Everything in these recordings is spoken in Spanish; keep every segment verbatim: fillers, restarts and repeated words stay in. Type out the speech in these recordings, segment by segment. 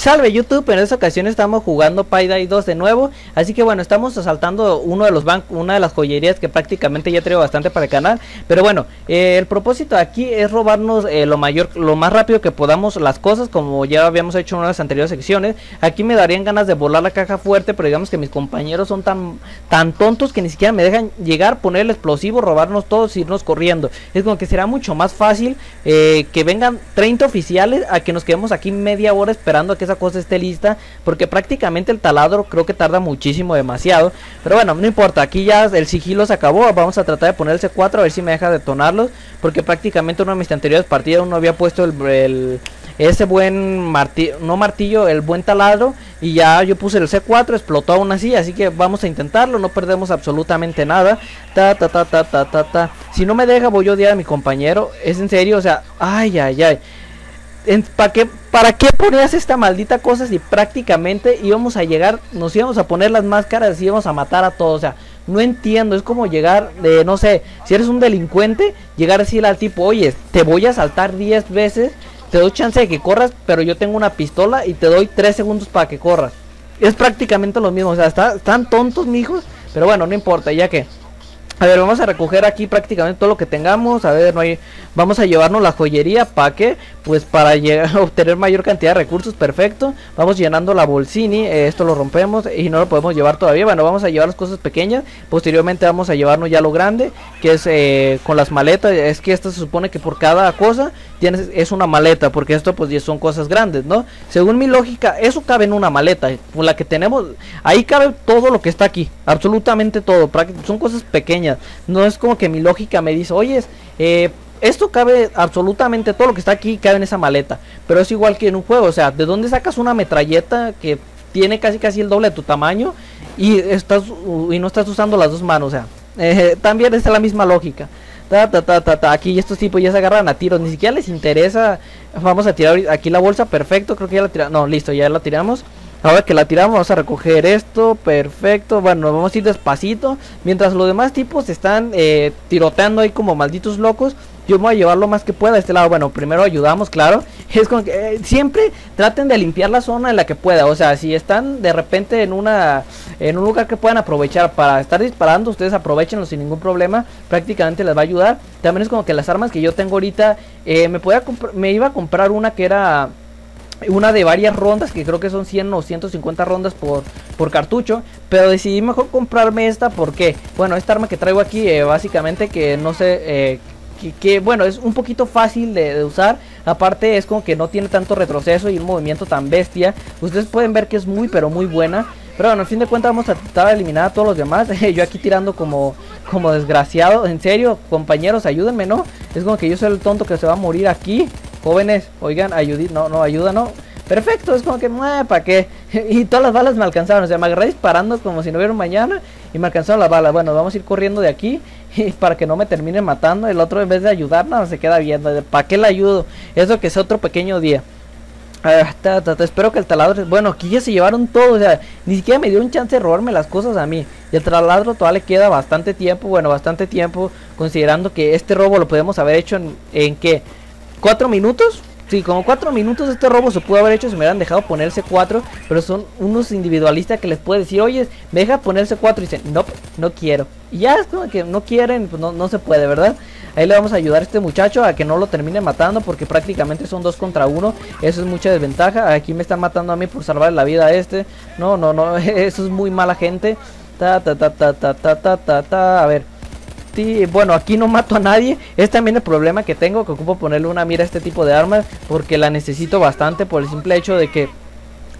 Salve YouTube, en esta ocasión estamos jugando Payday dos de nuevo. Así que bueno, estamos asaltando uno de los bancos, una de las joyerías que prácticamente ya traigo bastante para el canal. Pero bueno, eh, el propósito aquí es robarnos eh, lo mayor, lo más rápido que podamos las cosas, como ya habíamos hecho en unas anteriores secciones. Aquí me darían ganas de volar la caja fuerte, pero digamos que mis compañeros son tan, tan tontos que ni siquiera me dejan llegar, poner el explosivo, robarnos todos e irnos corriendo. Es como que será mucho más fácil eh, que vengan treinta oficiales a que nos quedemos aquí media hora esperando a que esa cosa esté lista, porque prácticamente el taladro creo que tarda muchísimo, demasiado. Pero bueno, no importa, aquí ya el sigilo se acabó. Vamos a tratar de poner el C cuatro a ver si me deja detonarlos, porque prácticamente una de mis anteriores partidas uno había puesto el, el ese buen martillo, no martillo, el buen taladro, y ya yo puse el C cuatro, explotó aún así. Así que vamos a intentarlo, no perdemos absolutamente nada. Ta ta ta ta ta ta ta. Si no me deja voy a odiar a mi compañero, es en serio, o sea, ay ay ay. ¿Para qué, ¿Para qué ponías esta maldita cosa si prácticamente íbamos a llegar, nos íbamos a poner las máscaras y íbamos a matar a todos? O sea, no entiendo, es como llegar, de, no sé, si eres un delincuente, llegar a decirle al tipo, oye, te voy a asaltar diez veces, te doy chance de que corras, pero yo tengo una pistola y te doy tres segundos para que corras. Es prácticamente lo mismo, o sea, está, están tontos, mijos, pero bueno, no importa, ya que... A ver, vamos a recoger aquí prácticamente todo lo que tengamos. A ver, no hay... vamos a llevarnos la joyería. ¿Para qué? Pues para llegar a obtener mayor cantidad de recursos. Perfecto. Vamos llenando la bolsini. Eh, esto lo rompemos y no lo podemos llevar todavía. Bueno, vamos a llevar las cosas pequeñas. Posteriormente vamos a llevarnos ya lo grande, que es eh, con las maletas. Es que esto se supone que por cada cosa tienes, es una maleta, porque esto pues son cosas grandes, ¿no? Según mi lógica, eso cabe en una maleta. Por la que tenemos, ahí cabe todo lo que está aquí. Absolutamente todo. Son cosas pequeñas. No es como que mi lógica me dice, oye, eh, esto cabe absolutamente todo lo que está aquí, cabe en esa maleta. Pero es igual que en un juego, o sea, ¿de dónde sacas una metralleta que tiene casi casi el doble de tu tamaño y, estás, y no estás usando las dos manos? O sea, eh, también es la misma lógica. Ta, ta, ta, ta, ta. Aquí estos tipos ya se agarran a tiros, ni siquiera les interesa. Vamos a tirar aquí la bolsa, perfecto, creo que ya la tiramos. No, listo, ya la tiramos. Ahora que la tiramos vamos a recoger esto, perfecto. Bueno, nos vamos a ir despacito. Mientras los demás tipos están eh, tiroteando ahí como malditos locos, yo me voy a llevar lo más que pueda de este lado. Bueno, primero ayudamos, claro. Es como que eh, siempre traten de limpiar la zona en la que pueda. O sea, si están de repente en una en un lugar que puedan aprovechar para estar disparando, ustedes aprovechenlo sin ningún problema. Prácticamente les va a ayudar. También es como que las armas que yo tengo ahorita, eh, me, podía me iba a comprar una que era... una de varias rondas, que creo que son cien o ciento cincuenta rondas por, por cartucho. Pero decidí mejor comprarme esta porque, bueno, esta arma que traigo aquí eh, básicamente que no sé, eh, que, que bueno, es un poquito fácil de, de usar. Aparte es como que no tiene tanto retroceso y un movimiento tan bestia. Ustedes pueden ver que es muy pero muy buena. Pero bueno, al fin de cuentas vamos a tratar de eliminar a todos los demás. Yo aquí tirando como, como desgraciado. En serio, compañeros, ayúdenme, ¿no? Es como que yo soy el tonto que se va a morir aquí. Jóvenes, oigan, ayudí, no, no, ayuda, no. Perfecto, es como que, ¿para qué? Y todas las balas me alcanzaron, o sea, me agarré disparando como si no hubiera mañana y me alcanzaron las balas. Bueno, vamos a ir corriendo de aquí y para que no me terminen matando. El otro, en vez de ayudar, no, se queda viendo. ¿Para qué le ayudo? Eso que sea otro pequeño día. Ah, ta, ta, ta, espero que el taladro... Bueno, aquí ya se llevaron todo, o sea, ni siquiera me dio un chance de robarme las cosas a mí. Y el taladro todavía le queda bastante tiempo, bueno, bastante tiempo, considerando que este robo lo podemos haber hecho en, en ¿qué? ¿Cuatro minutos? Sí, como cuatro minutos este robo se pudo haber hecho si me hubieran dejado ponerse cuatro. Pero son unos individualistas que les puede decir, oye, me deja ponerse cuatro. Y dicen, no, nope, no quiero. Y ya es como que no quieren, pues no, no se puede, ¿verdad? Ahí le vamos a ayudar a este muchacho a que no lo termine matando, porque prácticamente son dos contra uno. Eso es mucha desventaja. Aquí me están matando a mí por salvar la vida a este. No, no, no, eso es muy mala gente. Ta, ta, ta, ta, ta, ta, ta, ta, ta. A ver. Sí, bueno, aquí no mato a nadie. Es también el problema que tengo, que ocupo ponerle una mira a este tipo de armas, porque la necesito bastante por el simple hecho de que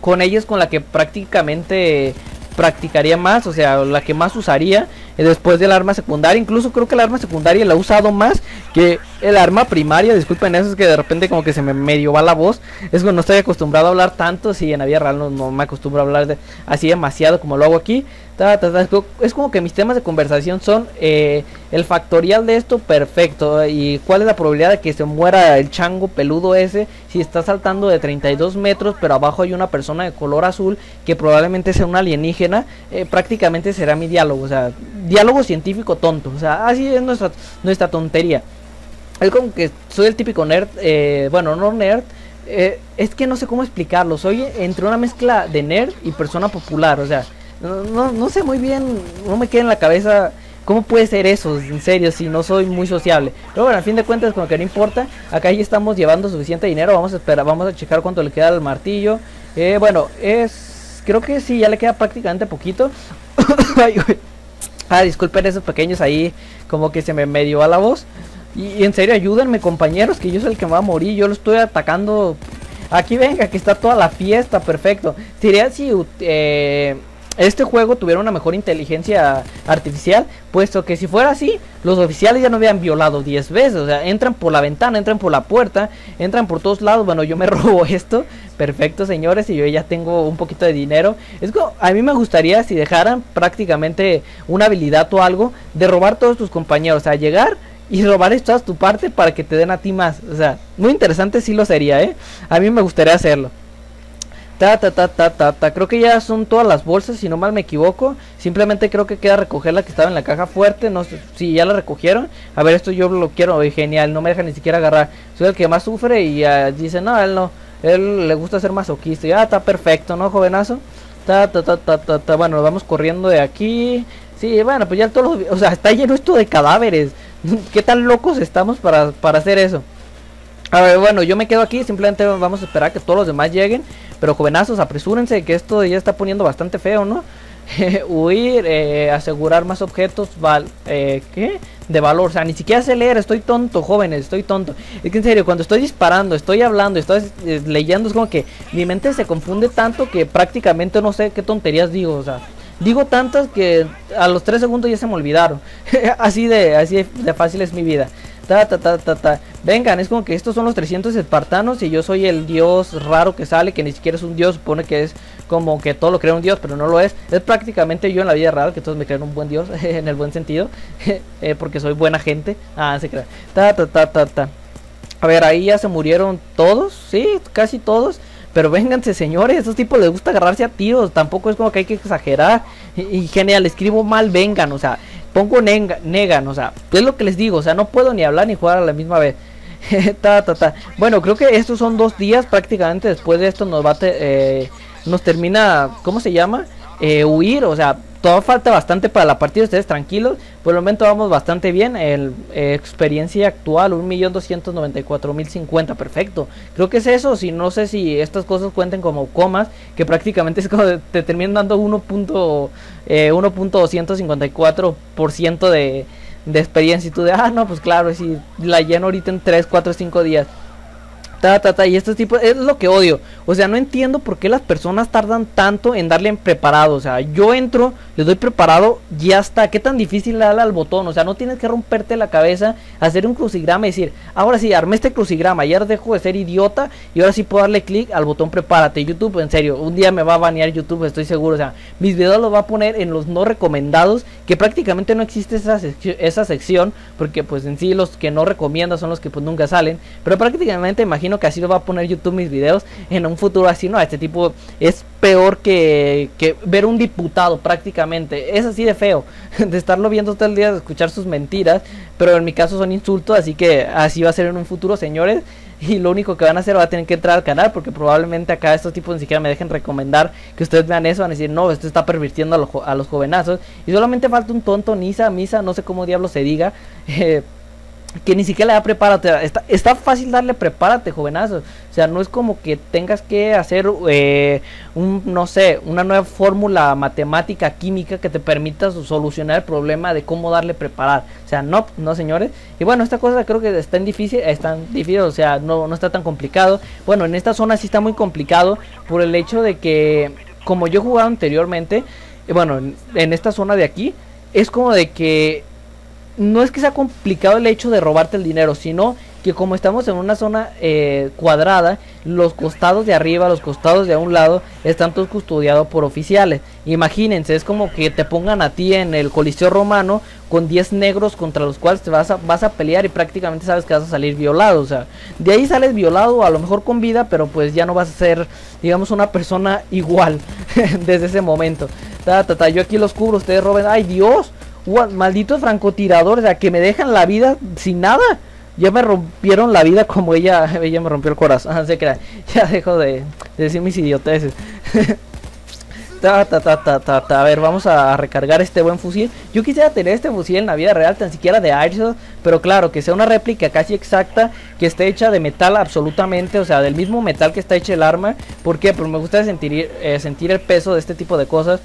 con ella es con la que prácticamente practicaría más, o sea, la que más usaría después del arma secundaria. Incluso creo que el arma secundaria la he usado más que el arma primaria. Disculpen eso, es que de repente como que se me medio va la voz. Es que no estoy acostumbrado a hablar tanto. Si en la vida real no, no me acostumbro a hablar de, así demasiado como lo hago aquí. Ta, ta, ta. Es como que mis temas de conversación son eh, el factorial de esto, perfecto. Y cuál es la probabilidad de que se muera el chango peludo ese si está saltando de treinta y dos metros, pero abajo hay una persona de color azul que probablemente sea un alienígena. Eh, prácticamente será mi diálogo, o sea, diálogo científico tonto, o sea, así es nuestra, nuestra tontería. Es como que soy el típico nerd, eh, bueno, no nerd, Eh, es que no sé cómo explicarlo. Soy entre una mezcla de nerd y persona popular. O sea, no, no, no sé muy bien, no me queda en la cabeza cómo puede ser eso, en serio, si no soy muy sociable. Pero bueno, al fin de cuentas, como que no importa. Acá ya estamos llevando suficiente dinero. Vamos a esperar, vamos a checar cuánto le queda al martillo. Eh, bueno, es creo que sí, ya le queda prácticamente poquito. Ay, ah, disculpen esos pequeños ahí, como que se me medio va la voz. Y en serio, ayúdenme, compañeros, que yo soy el que me va a morir. Yo lo estoy atacando. Aquí venga, que está toda la fiesta, perfecto. Sería si eh, este juego tuviera una mejor inteligencia artificial, puesto que si fuera así, los oficiales ya no habían violado diez veces. O sea, entran por la ventana, entran por la puerta, entran por todos lados. Bueno, yo me robo esto, perfecto, señores, y yo ya tengo un poquito de dinero. Es como, a mí me gustaría si dejaran prácticamente una habilidad o algo de robar todos tus compañeros, o sea, llegar y robar esto a tu parte para que te den a ti más. O sea, muy interesante sí lo sería, ¿eh? A mí me gustaría hacerlo. Ta, ta, ta, ta, ta, ta. Creo que ya son todas las bolsas, si no mal me equivoco. Simplemente creo que queda recoger la que estaba en la caja fuerte. No sé si ya la recogieron. A ver, esto yo lo quiero. Oye, genial, no me deja ni siquiera agarrar. Soy el que más sufre y uh, dice, no, él no. Él le gusta ser masoquista. Y, ah, está perfecto, ¿no, jovenazo? Ta, ta, ta, ta, ta, ta. Bueno, nos vamos corriendo de aquí. Sí, bueno, pues ya todos los... O sea, está lleno esto de cadáveres. ¿Qué tan locos estamos para, para hacer eso? A ver, bueno, yo me quedo aquí. Simplemente vamos a esperar que todos los demás lleguen. Pero jovenazos, apresúrense, que esto ya está poniendo bastante feo, ¿no? Huir, eh, asegurar más objetos val eh, ¿qué? de valor. O sea, ni siquiera sé leer, estoy tonto, jóvenes, estoy tonto. Es que en serio, cuando estoy disparando, estoy hablando, estoy eh, leyendo, es como que mi mente se confunde tanto que prácticamente no sé qué tonterías digo, o sea... Digo tantas que a los tres segundos ya se me olvidaron. Así de así de fácil es mi vida. Ta, ta, ta, ta, ta. Vengan, es como que estos son los trescientos espartanos y yo soy el dios raro que sale, que ni siquiera es un dios, supone que es como que todo lo crea un dios, pero no lo es. Es prácticamente yo en la vida real, que todos me creen un buen dios, en el buen sentido, eh, porque soy buena gente. Ah, se crea. Ta, ta, ta, ta, ta. A ver, ahí ya se murieron todos, sí, casi todos. Pero vénganse, señores, estos tipos les gusta agarrarse a tiros. Tampoco es como que hay que exagerar. Y, y genial, escribo mal, vengan, o sea, pongo nega, negan, o sea, es lo que les digo, o sea, no puedo ni hablar ni jugar a la misma vez. Ta, ta, ta. Bueno, creo que estos son dos días prácticamente. Después de esto nos va a te, eh, nos termina, ¿cómo se llama? Eh, huir, o sea, todo falta bastante para la partida, ustedes tranquilos. Por el momento vamos bastante bien. El, eh, experiencia actual, un millón doscientos noventa y cuatro mil cincuenta, perfecto. Creo que es eso, si no sé si estas cosas cuenten como comas, que prácticamente es como te terminan dando uno punto doscientos cincuenta y cuatro por ciento de, de experiencia. Y tú de, ah, no, pues claro, si la lleno ahorita en tres, cuatro, cinco días. Ta, ta, ta, y estos tipos, es lo que odio. O sea, no entiendo por qué las personas tardan tanto en darle en preparado. O sea, yo entro, le doy preparado y ya está. ¿Qué tan difícil darle al botón? O sea, no tienes que romperte la cabeza, hacer un crucigrama y decir, ahora sí, armé este crucigrama, ya dejo de ser idiota y ahora sí puedo darle clic al botón prepárate. YouTube, en serio, un día me va a banear YouTube, estoy seguro. O sea, mis videos los va a poner en los no recomendados, que prácticamente no existe esa, sec esa sección, porque pues en sí los que no recomienda son los que pues nunca salen. Pero prácticamente, imagínate que así lo va a poner YouTube mis videos en un futuro. Así no, este tipo es peor que, que ver un diputado prácticamente, es así de feo de estarlo viendo todo el día, de escuchar sus mentiras, pero en mi caso son insultos, así que así va a ser en un futuro, señores. Y lo único que van a hacer, va a tener que entrar al canal, porque probablemente acá estos tipos ni siquiera me dejen recomendar que ustedes vean eso. Van a decir, no, esto está pervirtiendo a, lo, a los jovenazos. Y solamente falta un tonto, Nisa, Misa, no sé cómo diablos se diga, eh, que ni siquiera le da prepárate. Está, está fácil darle prepárate, jovenazo. O sea, no es como que tengas que hacer eh, un, no sé, una nueva fórmula matemática, química, que te permita solucionar el problema de cómo darle preparar. O sea, no, no, señores. Y bueno, esta cosa creo que está en difícil, está en difícil, o sea, no, no está tan complicado. Bueno, en esta zona sí está muy complicado, por el hecho de que, como yo jugaba anteriormente, bueno, en, en esta zona de aquí, es como de que no es que sea complicado el hecho de robarte el dinero, sino que como estamos en una zona eh, cuadrada, los costados de arriba, los costados de a un lado, están todos custodiados por oficiales. Imagínense, es como que te pongan a ti en el Coliseo Romano con diez negros contra los cuales te vas a, vas a pelear, y prácticamente sabes que vas a salir violado. O sea, de ahí sales violado, a lo mejor con vida, pero pues ya no vas a ser, digamos, una persona igual desde ese momento. Ta, ta, ta, yo aquí los cubro, ustedes roben. ¡Ay, Dios! Wow, malditos francotiradores, o sea, que me dejan la vida sin nada. Ya me rompieron la vida como ella, ella me rompió el corazón. Así que ya dejo de, de decir mis idioteces. Ta, ta, ta, ta, ta, ta. A ver, vamos a recargar este buen fusil. Yo quisiera tener este fusil en la vida real, tan siquiera de Airsoft, pero claro, que sea una réplica casi exacta, que esté hecha de metal absolutamente, o sea, del mismo metal que está hecha el arma. ¿Por qué? Porque me gusta sentir, eh, sentir el peso de este tipo de cosas.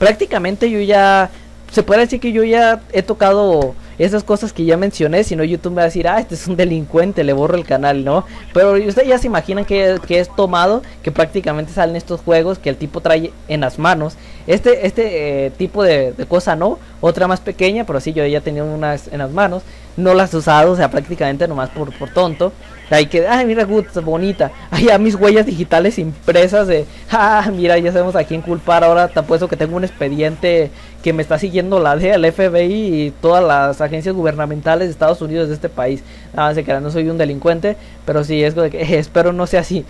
Prácticamente yo ya... se puede decir que yo ya he tocado esas cosas que ya mencioné, si no YouTube me va a decir, ah, este es un delincuente, le borro el canal, ¿no? Pero ustedes ya se imaginan que, que es tomado, que prácticamente salen estos juegos que el tipo trae en las manos. Este este eh, tipo de, de cosa, ¿no? Otra más pequeña, pero sí, yo ya tenía unas en las manos, no las he usado, o sea, prácticamente nomás por, por tonto. Ahí que, ay, mira, good, bonita. Ay, ya mis huellas digitales impresas de, ah, mira, ya sabemos a quién culpar ahora. Te apuesto que tengo un expediente que me está siguiendo la D E A, el F B I y todas las agencias gubernamentales de Estados Unidos, de este país. Ah, se crean, no soy un delincuente, pero sí, es, eh, espero no sea así.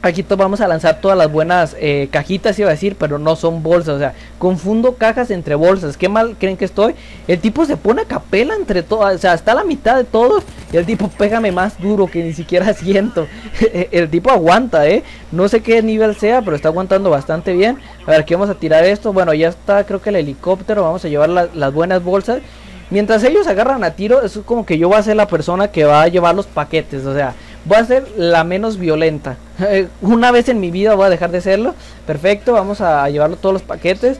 Aquí vamos a lanzar todas las buenas eh, cajitas, iba a decir, pero no son bolsas. O sea, confundo cajas entre bolsas. ¿Qué mal creen que estoy? El tipo se pone a capela entre todas. O sea, está a la mitad de todos. Y el tipo, pégame más duro, que ni siquiera siento. El tipo aguanta, ¿eh? No sé qué nivel sea, pero está aguantando bastante bien. A ver, aquí vamos a tirar esto. Bueno, ya está, creo que el helicóptero. Vamos a llevar la, las buenas bolsas. Mientras ellos agarran a tiro, es como que yo voy a ser la persona que va a llevar los paquetes. O sea, voy a ser la menos violenta. Una vez en mi vida voy a dejar de serlo. Perfecto, vamos a llevarlo todos los paquetes.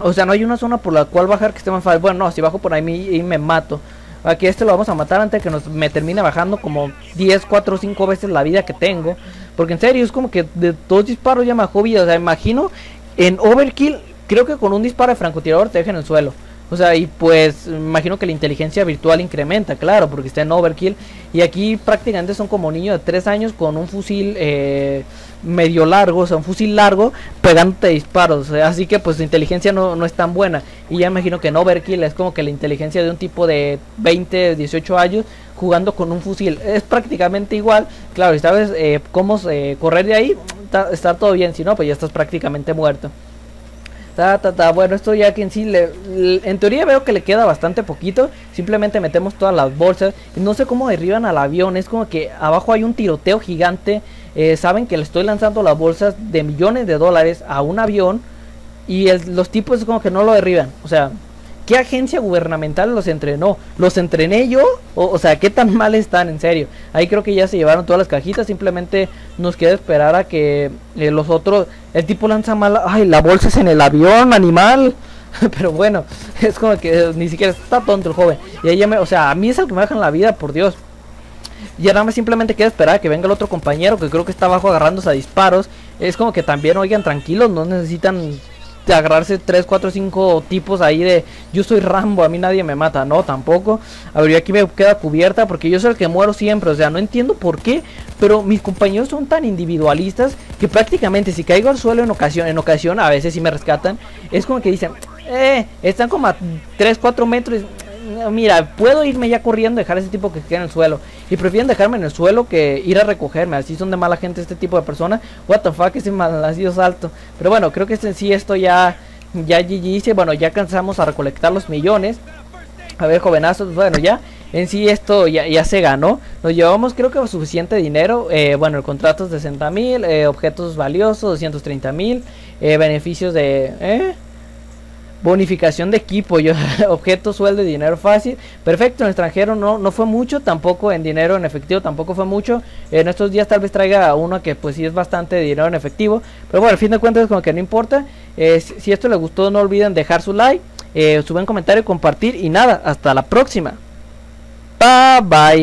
O sea, no hay una zona por la cual bajar que esté más fácil. Bueno, no, si bajo por ahí me, y me mato. Aquí este lo vamos a matar antes de que nos, me termine bajando como diez, cuatro, cinco veces la vida que tengo. Porque en serio, es como que de dos disparos ya me bajó vida. O sea, imagino en Overkill, creo que con un disparo de francotirador te dejan en el suelo. O sea, y pues imagino que la inteligencia virtual incrementa, claro, porque está en Overkill. Y aquí prácticamente son como niños de tres años con un fusil eh, medio largo, o sea, un fusil largo pegándote disparos. Así que pues su inteligencia no, no es tan buena. Y ya imagino que en Overkill es como que la inteligencia de un tipo de veinte, dieciocho años jugando con un fusil. Es prácticamente igual, claro, y sabes eh, cómo eh, correr de ahí, está, está todo bien, si no, pues ya estás prácticamente muerto. Ta, ta, ta. Bueno, esto ya que en sí le, le, en teoría veo que le queda bastante poquito. Simplemente metemos todas las bolsas. No sé cómo derriban al avión. Es como que abajo hay un tiroteo gigante. eh, Saben que le estoy lanzando las bolsas de millones de dólares a un avión. Y el, los tipos es como que no lo derriban. O sea, ¿qué agencia gubernamental los entrenó? ¿Los entrené yo? O, o sea, ¿qué tan mal están? En serio, ahí creo que ya se llevaron todas las cajitas. Simplemente nos queda esperar a que eh, los otros... El tipo lanza mal, ay, la bolsa es en el avión, animal. Pero bueno, es como que ni siquiera está tonto el joven. Y ahí ya me, o sea, a mí es el que me dejan la vida, por Dios. Y ahora más simplemente queda esperar a que venga el otro compañero, que creo que está abajo agarrándose a disparos. Es como que también, oigan, tranquilos, no necesitan de agarrarse tres, cuatro, cinco tipos ahí de yo soy Rambo, a mí nadie me mata. No, tampoco. A ver, yo aquí me queda cubierta porque yo soy el que muero siempre. O sea, no entiendo por qué, pero mis compañeros son tan individualistas que prácticamente si caigo al suelo en ocasión, en ocasión a veces si me rescatan, es como que dicen, eh, están como a tres, cuatro metros, mira, puedo irme ya corriendo, dejar a ese tipo que quede en el suelo. Y prefieren dejarme en el suelo que ir a recogerme. Así son de mala gente este tipo de personas. What the fuck, ese malnacido salto. Pero bueno, creo que en sí esto ya, ya G G hice. Bueno, ya alcanzamos a recolectar los millones. A ver, jovenazos, bueno, ya en sí esto ya, ya se ganó. Nos llevamos creo que suficiente dinero. eh, Bueno, el contrato es de sesenta mil, eh, objetos valiosos doscientos treinta mil, eh, beneficios de... ¿eh? Bonificación de equipo, yo, objeto, sueldo y dinero fácil. Perfecto, en extranjero no, no fue mucho, tampoco en dinero en efectivo tampoco fue mucho. En estos días tal vez traiga uno que pues sí es bastante dinero en efectivo. Pero bueno, al fin de cuentas como que no importa. eh, si, si esto les gustó no olviden dejar su like, eh, suben comentario, compartir y nada, hasta la próxima. Bye bye.